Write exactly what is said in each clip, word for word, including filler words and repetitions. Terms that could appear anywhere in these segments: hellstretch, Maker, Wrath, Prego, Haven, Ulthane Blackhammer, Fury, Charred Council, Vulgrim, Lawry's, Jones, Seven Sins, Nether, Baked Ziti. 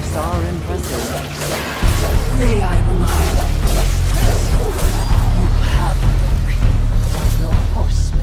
Shifts are impressive. May I remind you, you have the horseman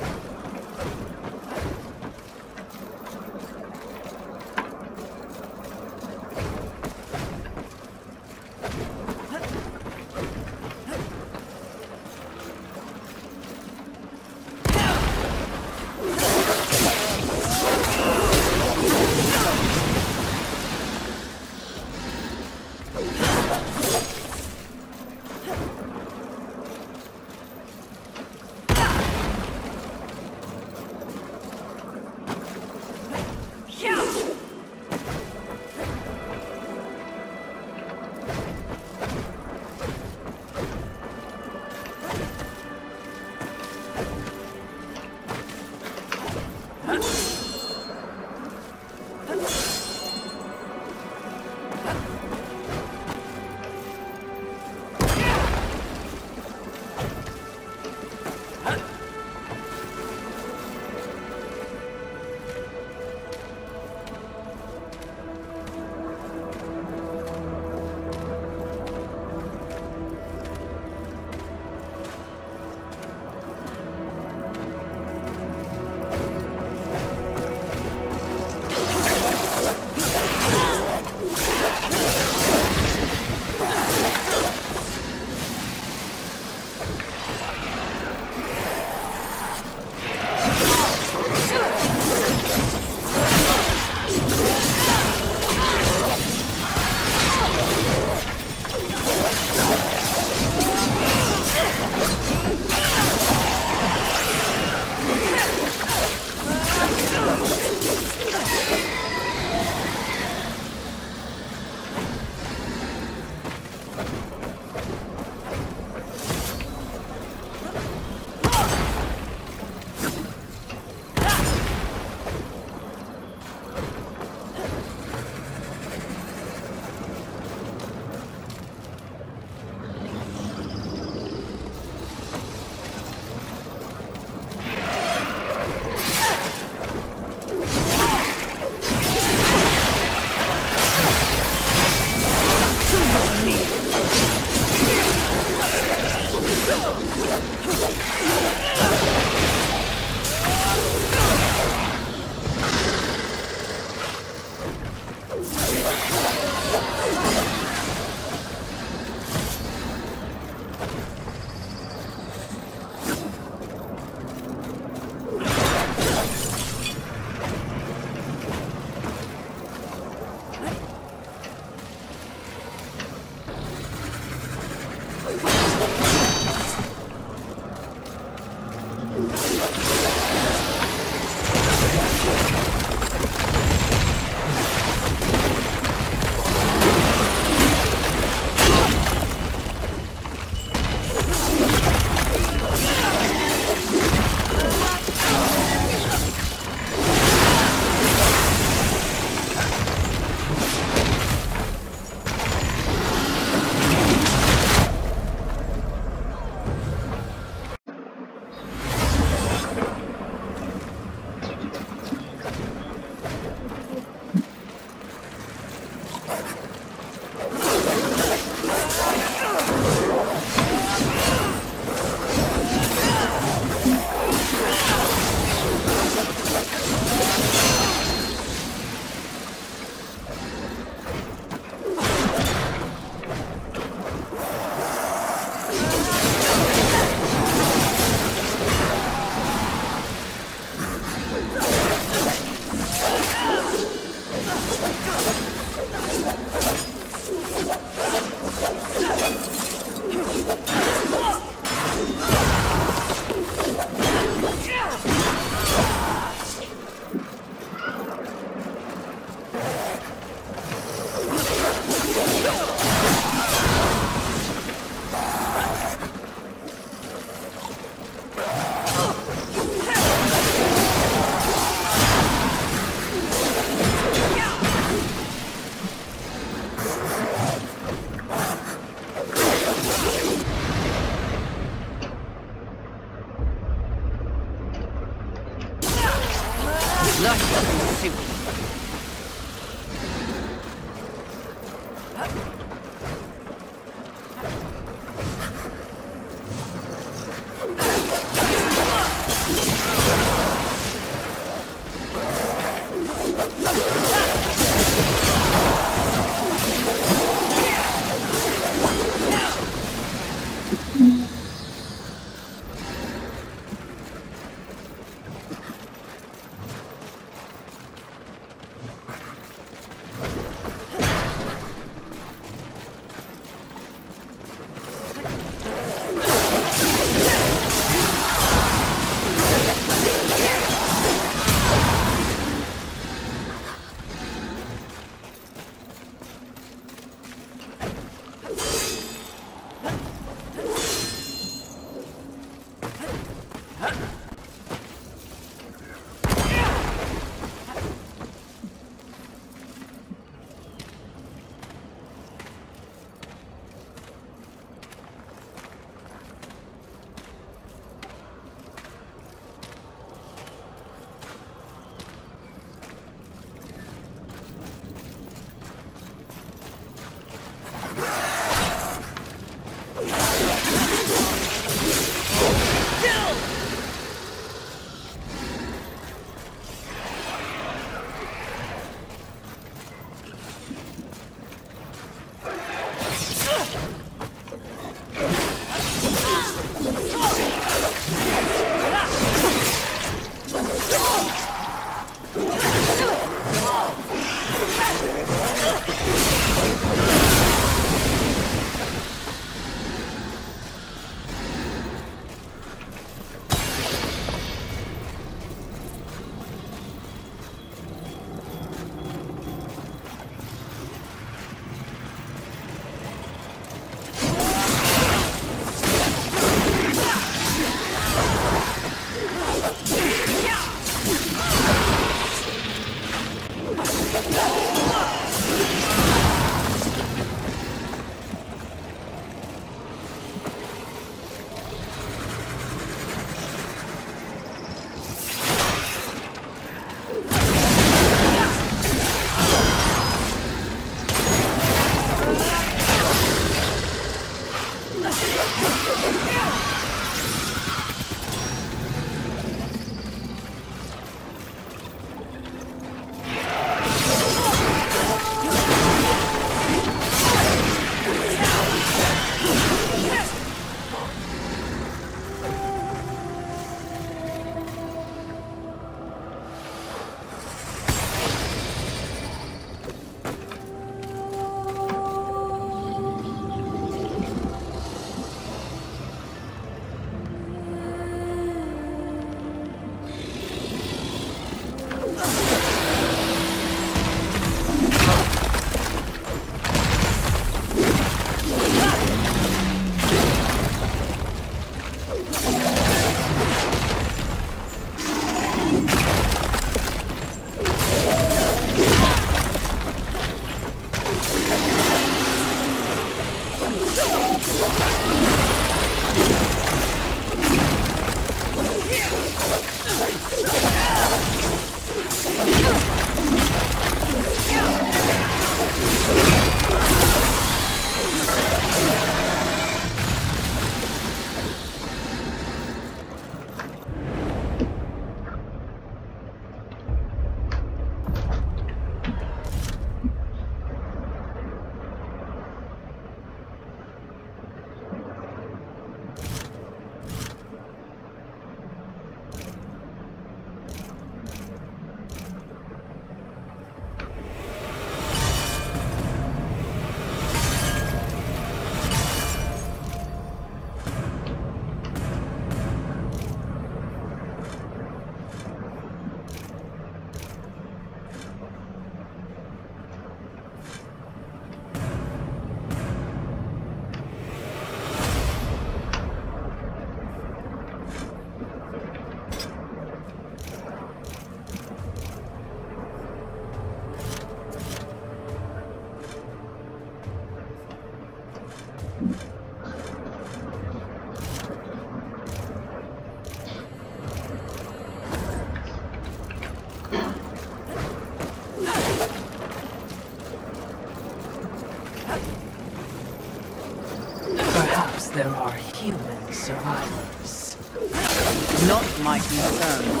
Not my concern.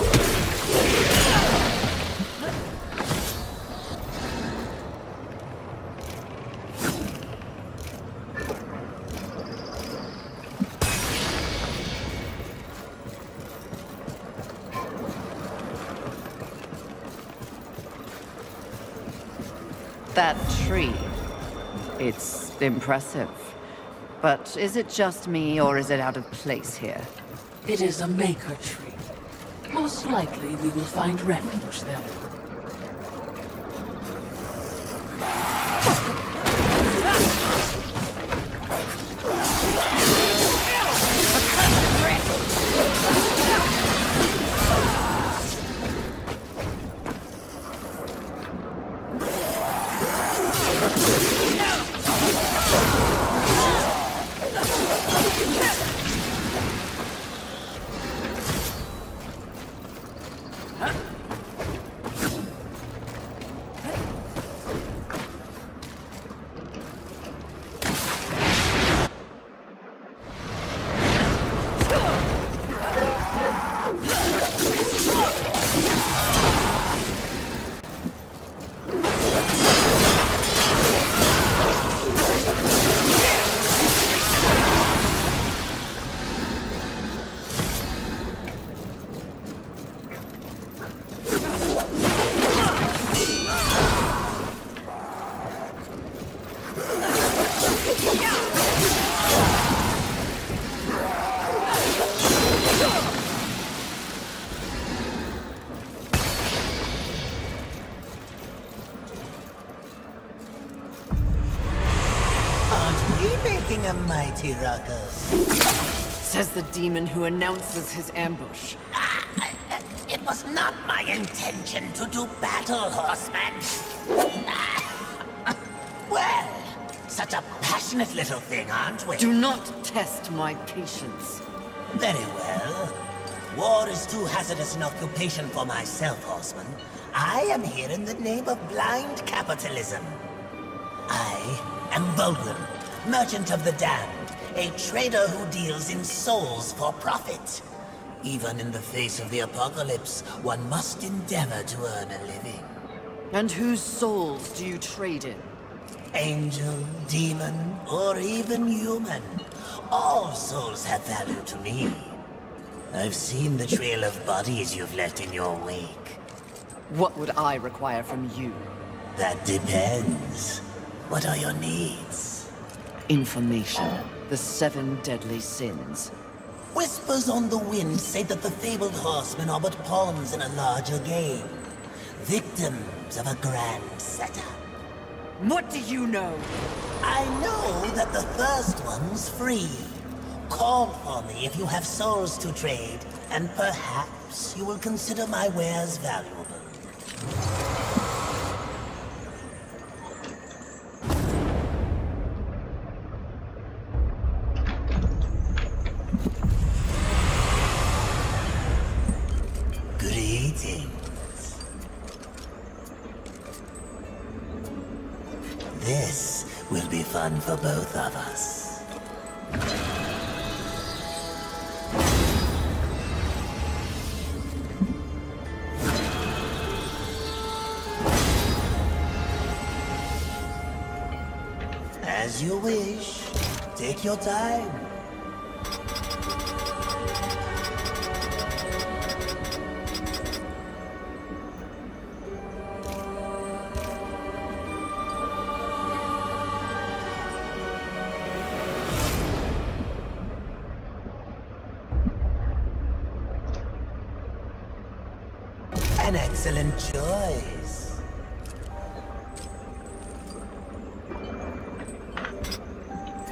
That tree. It's impressive. But is it just me, or is it out of place here? It is a Maker tree. Most likely we will find refuge there. Says the demon who announces his ambush. Ah, it was not my intention to do battle, horseman. Ah, well, such a passionate little thing, aren't we? Do not test my patience. Very well. War is too hazardous an occupation for myself, horseman. I am here in the name of blind capitalism. I am Vulgrim, merchant of the damned. A trader who deals in souls for profit. Even in the face of the apocalypse, one must endeavor to earn a living. And whose souls do you trade in? Angel, demon, or even human. All souls have value to me. I've seen the trail of bodies you've left in your wake. What would I require from you? That depends. What are your needs? Information. The Seven Deadly Sins. Whispers on the wind say that the fabled horsemen are but pawns in a larger game. Victims of a grand setup. What do you know? I know that the first one's free. Call for me if you have souls to trade, and perhaps you will consider my wares valuable. For both of us. As you wish. Take your time. Excellent choice.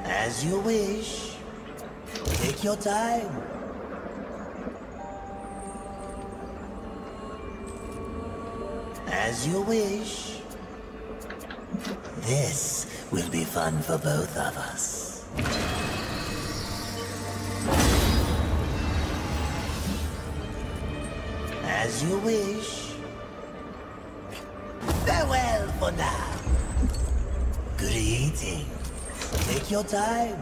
As you wish. Take your time. As you wish. This will be fun for both of us. As you wish. Farewell for now. Greetings. Take your time.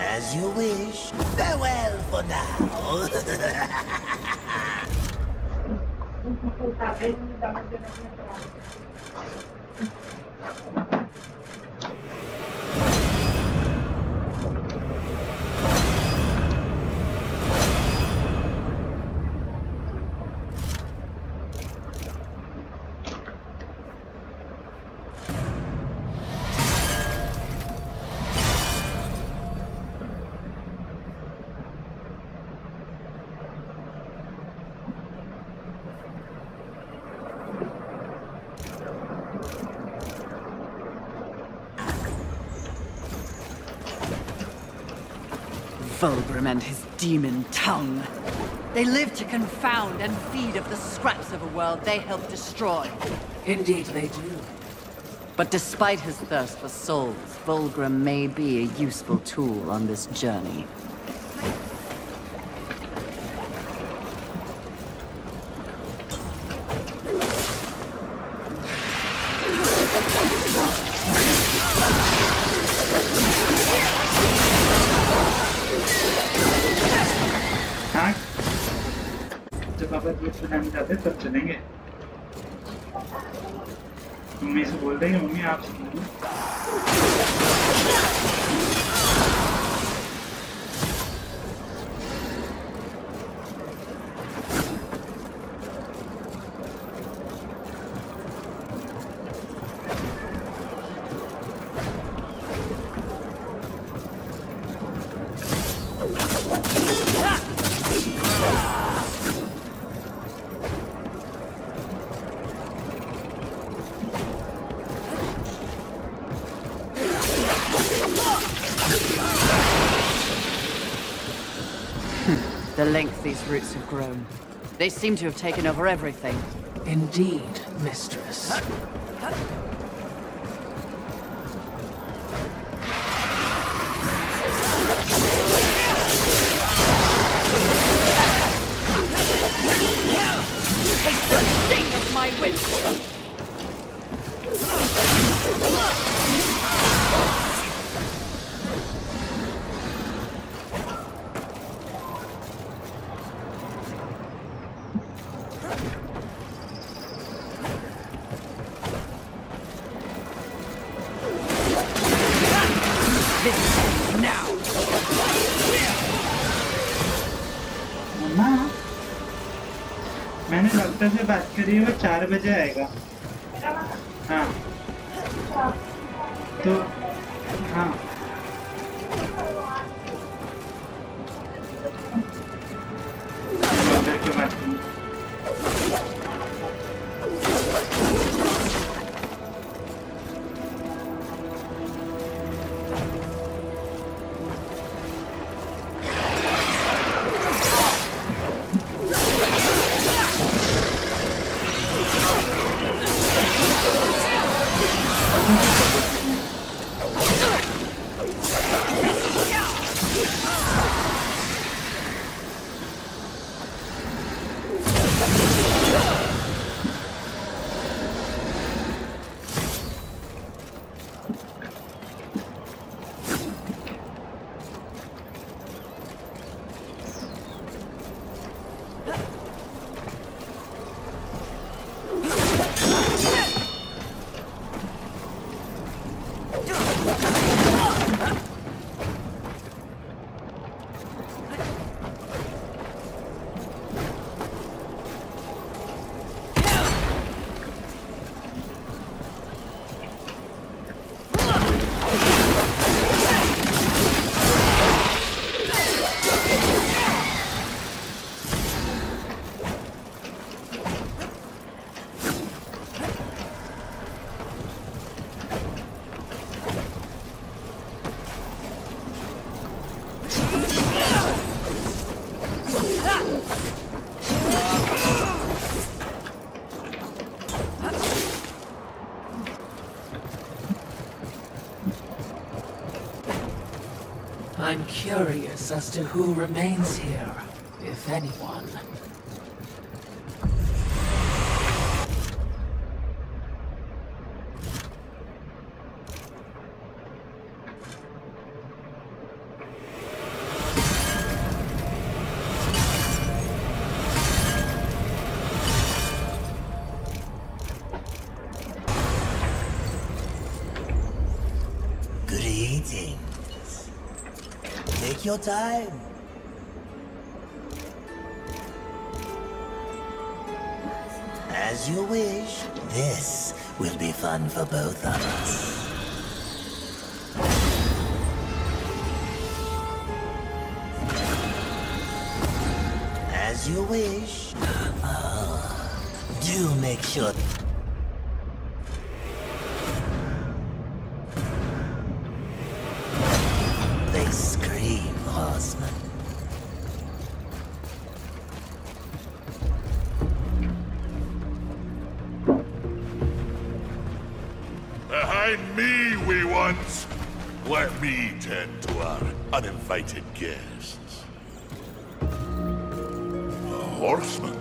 As you wish. Farewell for now. Vulgrim and his demon tongue. They live to confound and feed of the scraps of a world they help destroy. Indeed they do. But despite his thirst for souls, Vulgrim may be a useful tool on this journey. The length these roots have grown. They seem to have taken over everything. Indeed, mistress. Huh? Huh? से बात करिए वो चार बजे आएगा हाँ तो हाँ I'm curious as to who remains here, if anyone. Your time. As you wish. This will be fun for both of us. As you wish. Oh, do make sure. They scream, horseman. Find me, wee ones. Let me tend to our uninvited guests. A horseman?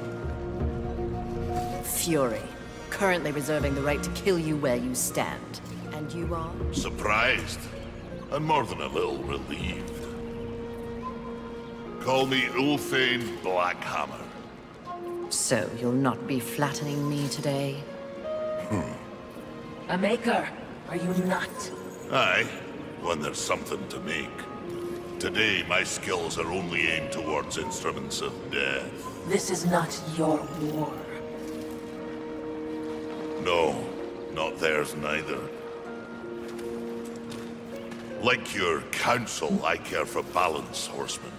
Fury. Currently reserving the right to kill you where you stand. And you are? Surprised. I'm more than a little relieved. Call me Ulthane Blackhammer. So, you'll not be flattening me today? Hmm. A maker, are you not? Aye, when there's something to make. Today, my skills are only aimed towards instruments of death. This is not your war. No, not theirs neither. Like your council, I care for balance, horsemen.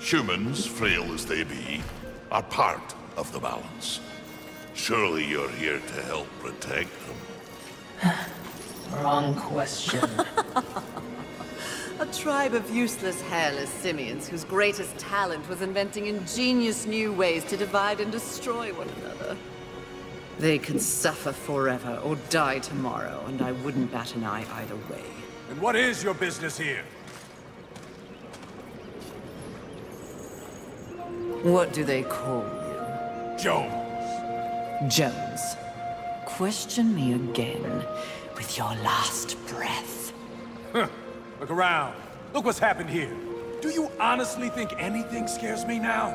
Humans, frail as they be, are part of the balance. Surely you're here to help protect them. Wrong question. A tribe of useless hairless simians whose greatest talent was inventing ingenious new ways to divide and destroy one another. They could suffer forever or die tomorrow, and I wouldn't bat an eye either way. And what is your business here? What do they call you? Jones. Jones. Question me again with your last breath. Huh. Look around. Look what's happened here. Do you honestly think anything scares me now?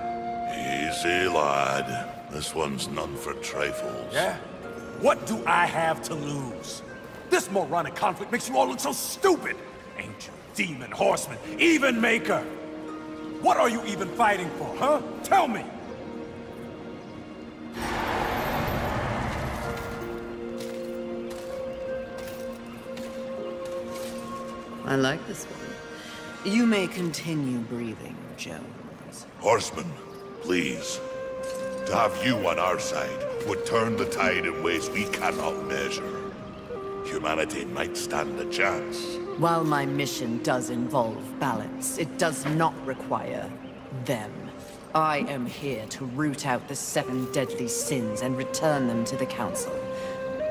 Easy, lad. This one's none for trifles. Yeah? What do I have to lose? This moronic conflict makes you all look so stupid! Angel, demon, horseman, even maker! What are you even fighting for, huh? Tell me! I like this one. You may continue breathing, Jones. Horseman, please. To have you on our side would turn the tide in ways we cannot measure. Humanity might stand a chance. While my mission does involve balance, it does not require them. I am here to root out the seven deadly sins and return them to the Council.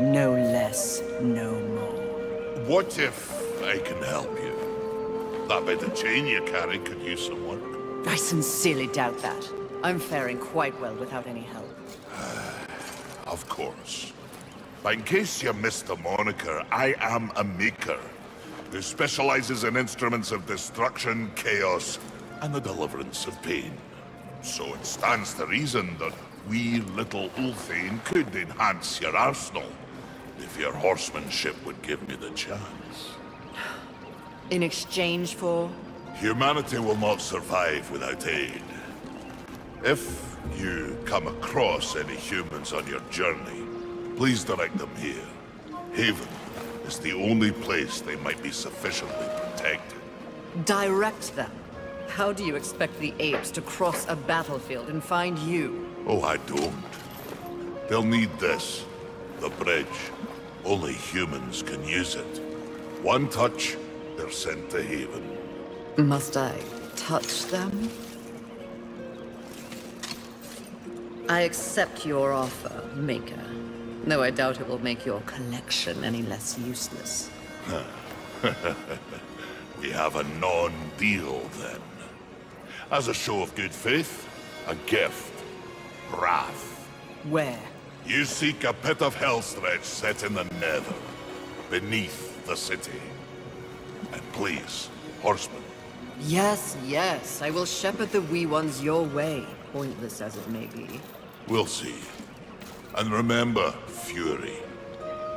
No less, no more. What if I can help you? That bit of chain you carry could use some work. I sincerely doubt that. I'm faring quite well without any help. Of course. But in case you missed the moniker, I am a maker who specializes in instruments of destruction, chaos, and the deliverance of pain. So it stands to reason that wee little Ulthane could enhance your arsenal if your horsemanship would give me the chance. In exchange for? Humanity will not survive without aid. If you come across any humans on your journey, please direct them here. Haven is the only place they might be sufficiently protected. Direct them? How do you expect the apes to cross a battlefield and find you? Oh, I don't. They'll need this, the bridge. Only humans can use it. One touch, they're sent to Haven. Must I touch them? I accept your offer, Maker, though I doubt it will make your collection any less useless. We have a non-deal, then. As a show of good faith, a gift. Wrath. Where? You seek a pit of hellstretch set in the Nether, beneath the city. And please, horsemen. Yes, yes, I will shepherd the wee ones your way, pointless as it may be. We'll see. And remember, Fury,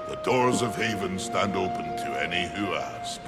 the doors of Haven stand open to any who ask.